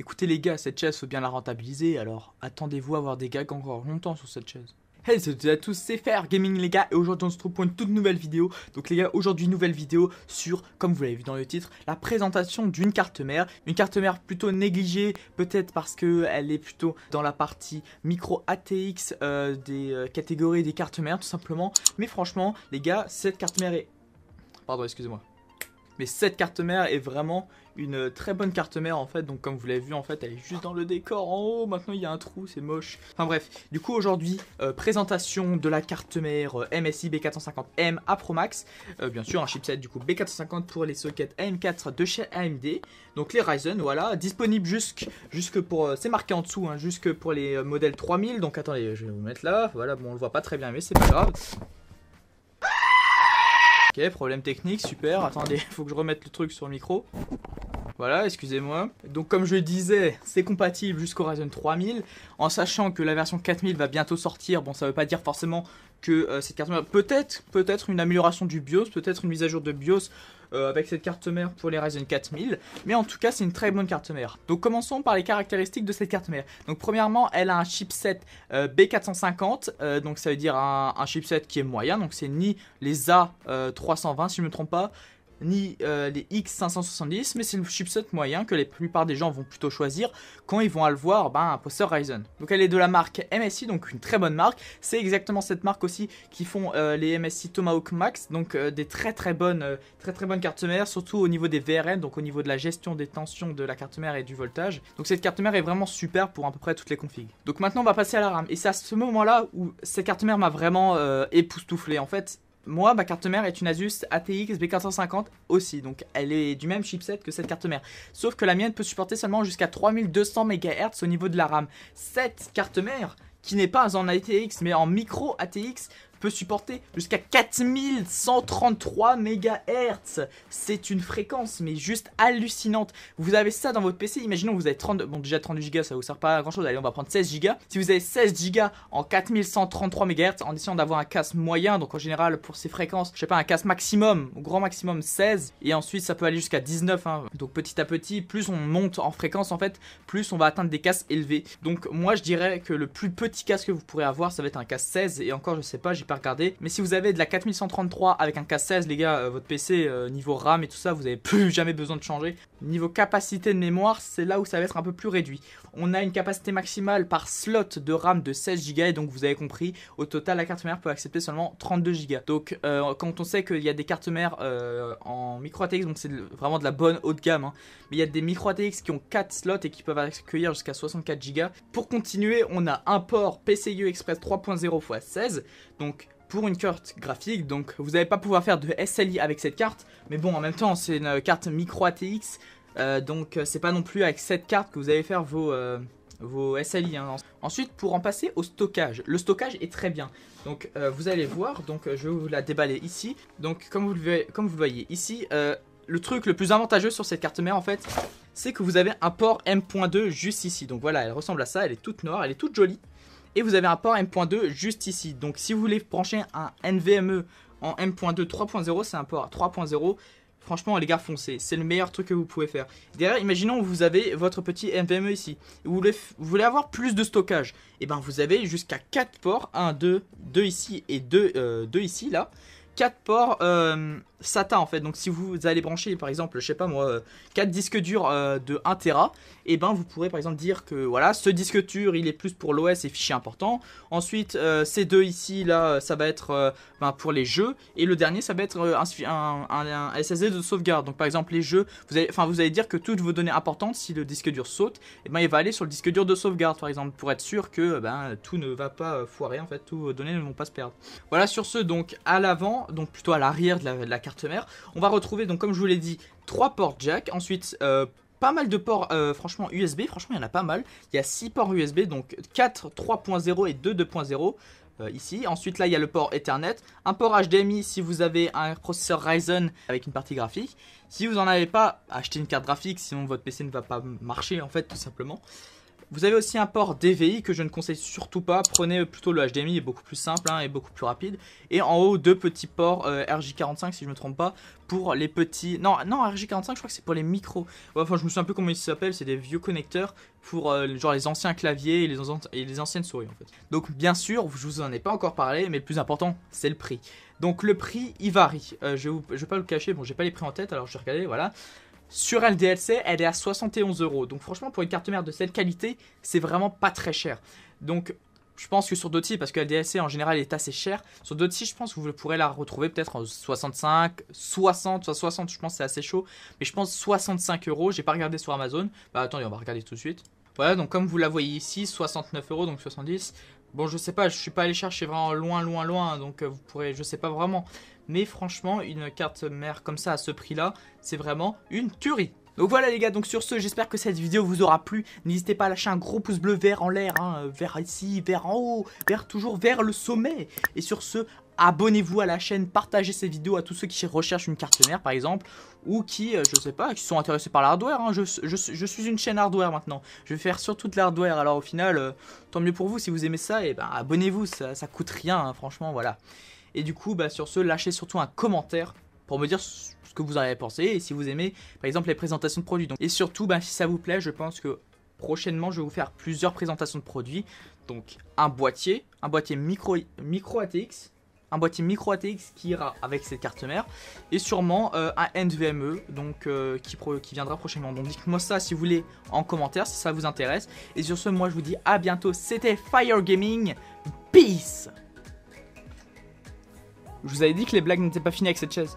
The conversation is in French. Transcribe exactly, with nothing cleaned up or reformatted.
Écoutez les gars, cette chaise, faut bien la rentabiliser, alors attendez-vous à avoir des gags encore longtemps sur cette chaise. Hey, salut à tous, c'est FireGaming les gars, et aujourd'hui on se trouve pour une toute nouvelle vidéo. Donc les gars, aujourd'hui nouvelle vidéo sur, comme vous l'avez vu dans le titre, la présentation d'une carte mère. Une carte mère plutôt négligée, peut-être parce qu'elle est plutôt dans la partie micro A T X euh, des euh, catégories des cartes mères tout simplement. Mais franchement les gars, cette carte mère est... Pardon, excusez-moi. Mais cette carte mère est vraiment une très bonne carte mère en fait. Donc comme vous l'avez vu en fait, elle est juste dans le décor en haut. Maintenant il y a un trou, c'est moche. Enfin bref, du coup aujourd'hui, euh, présentation de la carte mère euh, M S I B quatre cent cinquante M A Pro Max. Euh, bien sûr un chipset du coup B quatre cent cinquante pour les sockets A M quatre de chez A M D. Donc les Ryzen, voilà, disponible jusque, jusque pour, euh, c'est marqué en dessous, hein, jusque pour les euh, modèles trois mille. Donc attendez, je vais vous mettre là. Voilà, bon on le voit pas très bien mais c'est pas grave. Ok, problème technique, super, attendez, faut que je remette le truc sur le micro. Voilà, excusez-moi. Donc comme je le disais, c'est compatible jusqu'au Ryzen trois mille, en sachant que la version quatre mille va bientôt sortir. Bon, ça veut pas dire forcément que euh, cette carte mère... Peut-être, peut-être une amélioration du BIOS, peut-être une mise à jour de BIOS euh, avec cette carte mère pour les Ryzen quatre mille. Mais en tout cas, c'est une très bonne carte mère. Donc commençons par les caractéristiques de cette carte mère. Donc premièrement, elle a un chipset euh, B quatre cent cinquante, euh, donc ça veut dire un, un chipset qui est moyen. Donc c'est ni les A trois cent vingt euh, si je ne me trompe pas, ni euh, les X cinq cent soixante-dix, mais c'est le chipset moyen que la plupart des gens vont plutôt choisir quand ils vont aller voir ben, un processeur Ryzen. Donc elle est de la marque M S I, donc une très bonne marque. C'est exactement cette marque aussi qui font euh, les M S I Tomahawk Max, donc euh, des très très bonnes euh, très très bonnes cartes mères, surtout au niveau des V R M, donc au niveau de la gestion des tensions de la carte mère et du voltage. Donc cette carte mère est vraiment super pour à peu près toutes les configs. Donc maintenant on va passer à la RAM, et c'est à ce moment là où cette carte mère m'a vraiment euh, époustouflé en fait. Moi, ma carte mère est une Asus A T X B quatre cent cinquante aussi, donc elle est du même chipset que cette carte mère. Sauf que la mienne peut supporter seulement jusqu'à trois mille deux cents mégahertz au niveau de la RAM. Cette carte mère, qui n'est pas en A T X mais en micro A T X, peut supporter jusqu'à quatre mille cent trente-trois mégahertz. C'est une fréquence mais juste hallucinante. Vous avez ça dans votre P C, imaginons que vous avez trente, bon déjà trente-deux giga ça vous sert pas à grand chose, allez on va prendre seize giga. Si vous avez seize giga en quatre mille cent trente-trois mégahertz, en essayant d'avoir un casse moyen, donc en général pour ces fréquences, je sais pas, un casse maximum, au grand maximum seize, et ensuite ça peut aller jusqu'à dix-neuf hein. Donc petit à petit, plus on monte en fréquence en fait, plus on va atteindre des casses élevées. Donc moi je dirais que le plus petit casque que vous pourrez avoir, ça va être un casque seize, et encore je sais pas, j'ai pas regardé, mais si vous avez de la quatre mille cent trente-trois avec un casque seize les gars, euh, votre P C euh, niveau RAM et tout ça, vous n'avez plus jamais besoin de changer. Niveau capacité de mémoire, c'est là où ça va être un peu plus réduit. On a une capacité maximale par slot de RAM de seize giga, et donc vous avez compris, au total la carte mère peut accepter seulement trente-deux giga. Donc euh, quand on sait qu'il y a des cartes mères euh, en micro A T X, donc c'est vraiment de la bonne haut de gamme hein, mais il y a des micro A T X qui ont quatre slots et qui peuvent accueillir jusqu'à soixante-quatre giga. Pour continuer, on a un port P C I E Express trois point zéro fois seize, donc pour une carte graphique, donc vous n'allez pas pouvoir faire de S L I avec cette carte, mais bon en même temps c'est une carte micro A T X, euh, donc c'est pas non plus avec cette carte que vous allez faire vos, euh, vos S L I hein. Ensuite pour en passer au stockage, le stockage est très bien, donc euh, vous allez voir, donc je vais vous la déballer ici, donc comme vous le, comme vous le voyez ici, euh, le truc le plus avantageux sur cette carte mère en fait, c'est que vous avez un port M point deux juste ici, donc voilà elle ressemble à ça, elle est toute noire, elle est toute jolie. Et vous avez un port M point deux juste ici. Donc si vous voulez brancher un N V M E en M point deux trois point zéro, c'est un port trois point zéro. Franchement les gars, foncez, c'est le meilleur truc que vous pouvez faire. Derrière, imaginons vous avez votre petit N V M E ici, vous voulez, vous voulez avoir plus de stockage, et ben vous avez jusqu'à quatre ports, un, deux, deux ici et deux, euh, deux ici là, quatre ports euh, SATA en fait. Donc si vous allez brancher par exemple, je sais pas moi, quatre disques durs euh, de un téra, et ben vous pourrez par exemple dire que voilà, ce disque dur il est plus pour l'O S et fichiers importants. Ensuite euh, ces deux ici là, ça va être euh, ben, pour les jeux, et le dernier ça va être euh, un, un, un S S D de sauvegarde. Donc par exemple les jeux, vous allez, enfin vous allez dire que toutes vos données importantes, si le disque dur saute, et ben il va aller sur le disque dur de sauvegarde par exemple, pour être sûr que ben tout ne va pas foirer en fait, toutes vos données ne vont pas se perdre. Voilà sur ce, donc à l'avant, donc plutôt à l'arrière de la, de la carte mère, on va retrouver donc comme je vous l'ai dit trois ports jack, ensuite euh, pas mal de ports euh, franchement U S B, franchement il y en a pas mal, il y a six ports U S B, donc quatre trois point zéro et deux deux point zéro euh, ici. Ensuite là il y a le port Ethernet, un port H D M I si vous avez un processeur Ryzen avec une partie graphique. Si vous n'en avez pas, achetez une carte graphique sinon votre P C ne va pas marcher en fait tout simplement. Vous avez aussi un port D V I que je ne conseille surtout pas. Prenez plutôt le H D M I, il est beaucoup plus simple hein, et beaucoup plus rapide. Et en haut, deux petits ports euh, R J quarante-cinq si je ne me trompe pas. Pour les petits... Non, non R J quarante-cinq, je crois que c'est pour les micros. Ouais, enfin, je me souviens un peu comment ils s'appellent. C'est des vieux connecteurs pour euh, genre les anciens claviers et les, an... et les anciennes souris en fait. Donc bien sûr, je vous en ai pas encore parlé, mais le plus important, c'est le prix. Donc le prix, il varie. Euh, je ne vais pas vous le cacher, bon, j'ai pas les prix en tête, alors je vais regarder, voilà. Sur L D L C, elle est à soixante et onze euros. Donc franchement, pour une carte mère de cette qualité, c'est vraiment pas très cher. Donc je pense que sur Doti, parce que L D L C en général est assez cher, sur Doti, je pense que vous pourrez la retrouver peut-être en soixante-cinq, soixante, soixante, je pense c'est assez chaud. Mais je pense soixante-cinq euros, j'ai pas regardé sur Amazon. Bah attendez, on va regarder tout de suite. Voilà, donc comme vous la voyez ici, soixante-neuf euros, donc soixante-dix. Bon, je sais pas, je suis pas allé chercher vraiment loin, loin, loin, donc vous pourrez, je sais pas vraiment. Mais franchement, une carte mère comme ça à ce prix-là, c'est vraiment une tuerie. Donc voilà les gars, donc sur ce, j'espère que cette vidéo vous aura plu. N'hésitez pas à lâcher un gros pouce bleu vert en l'air, hein, vers ici, vers en haut, vers toujours vers le sommet. Et sur ce, abonnez-vous à la chaîne, partagez ces vidéos à tous ceux qui recherchent une carte mère par exemple, ou qui, je sais pas, qui sont intéressés par l'hardware. Hein. Je, je, je suis une chaîne hardware maintenant, je vais faire surtout de l'hardware. Alors au final, euh, tant mieux pour vous si vous aimez ça, et ben abonnez-vous, ça, ça coûte rien, hein, franchement, voilà. Et du coup, bah, sur ce, lâchez surtout un commentaire pour me dire ce que vous en avez pensé et si vous aimez, par exemple, les présentations de produits. Donc, et surtout, bah, si ça vous plaît, je pense que prochainement, je vais vous faire plusieurs présentations de produits. Donc, un boîtier, un boîtier micro, micro A T X, un boîtier micro A T X qui ira avec cette carte mère et sûrement euh, un N V M E donc, euh, qui, pro, qui viendra prochainement. Donc, dites-moi ça si vous voulez en commentaire, si ça vous intéresse. Et sur ce, moi, je vous dis à bientôt. C'était FireGaming. Peace! Je vous avais dit que les blagues n'étaient pas finies avec cette chaise.